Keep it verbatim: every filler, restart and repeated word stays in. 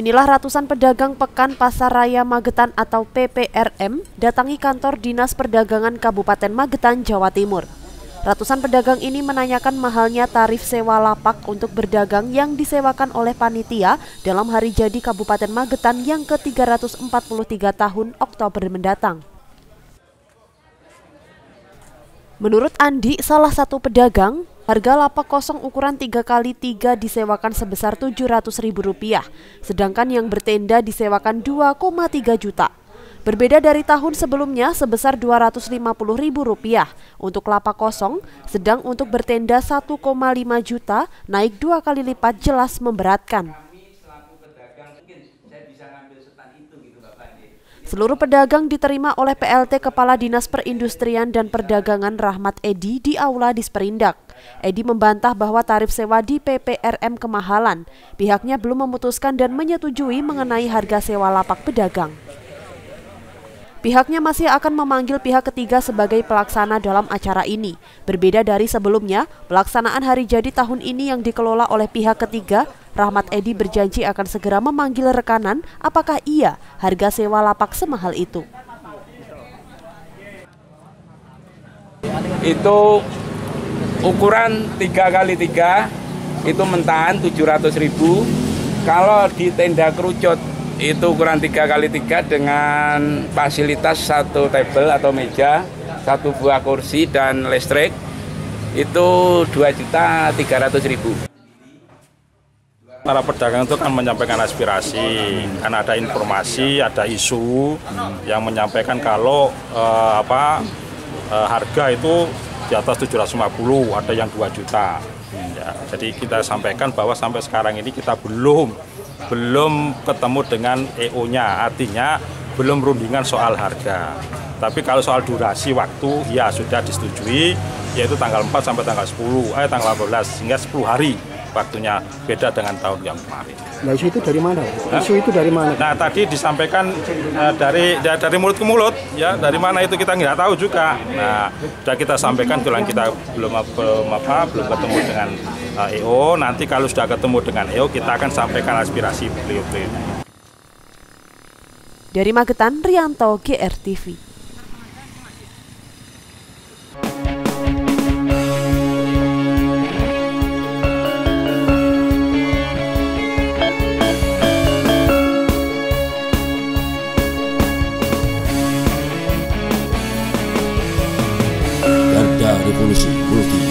Inilah ratusan pedagang Pekan Pasar Raya Magetan atau P P R M datangi kantor Dinas Perdagangan Kabupaten Magetan, Jawa Timur. Ratusan pedagang ini menanyakan mahalnya tarif sewa lapak untuk berdagang yang disewakan oleh panitia dalam hari jadi Kabupaten Magetan yang ke tiga ratus empat puluh tiga tahun Oktober mendatang. Menurut Andi, salah satu pedagang, harga lapak kosong ukuran tiga kali tiga disewakan sebesar tujuh ratus ribu rupiah, sedangkan yang bertenda disewakan dua koma tiga juta. Berbeda dari tahun sebelumnya sebesar dua ratus lima puluh ribu rupiah untuk lapak kosong, sedang untuk bertenda satu koma lima juta, naik dua kali lipat, jelas memberatkan. Seluruh pedagang diterima oleh P L T Kepala Dinas Perindustrian dan Perdagangan Rahmat Edi di Aula Disperindag. Edi membantah bahwa tarif sewa di P P R M kemahalan. Pihaknya belum memutuskan dan menyetujui mengenai harga sewa lapak pedagang. Pihaknya masih akan memanggil pihak ketiga sebagai pelaksana dalam acara ini. Berbeda dari sebelumnya, pelaksanaan hari jadi tahun ini yang dikelola oleh pihak ketiga, Rahmat Edi berjanji akan segera memanggil rekanan apakah iya harga sewa lapak semahal itu. Itu ukuran tiga kali tiga, itu mentahan tujuh ratus ribu. Kalau di tenda kerucut, itu ukuran tiga kali tiga dengan fasilitas satu table atau meja, satu buah kursi dan listrik, itu dua juta tiga ratus ribu. Para pedagang itu kan menyampaikan aspirasi, kan ada informasi, ada isu yang menyampaikan kalau eh, apa eh, harga itu di atas tujuh ratus lima puluh, ada yang dua juta. Ya, jadi kita sampaikan bahwa sampai sekarang ini kita belum belum ketemu dengan E O-nya, artinya belum rundingan soal harga. Tapi kalau soal durasi waktu, ya sudah disetujui, yaitu tanggal empat sampai tanggal sepuluh, eh tanggal delapan belas, hingga sepuluh hari waktunya, beda dengan tahun yang kemarin. Nah, isu itu dari mana? Isu itu dari mana? Nah, tadi disampaikan uh, dari dari mulut ke mulut, ya dari mana itu kita nggak tahu juga. Nah, sudah kita sampaikan, tulang kita belum apa belum ketemu dengan uh, E O. Nanti kalau sudah ketemu dengan E O, kita akan sampaikan aspirasi beliau-beliau. Dari Magetan, Rianto, G R T V. Revolusi Multi.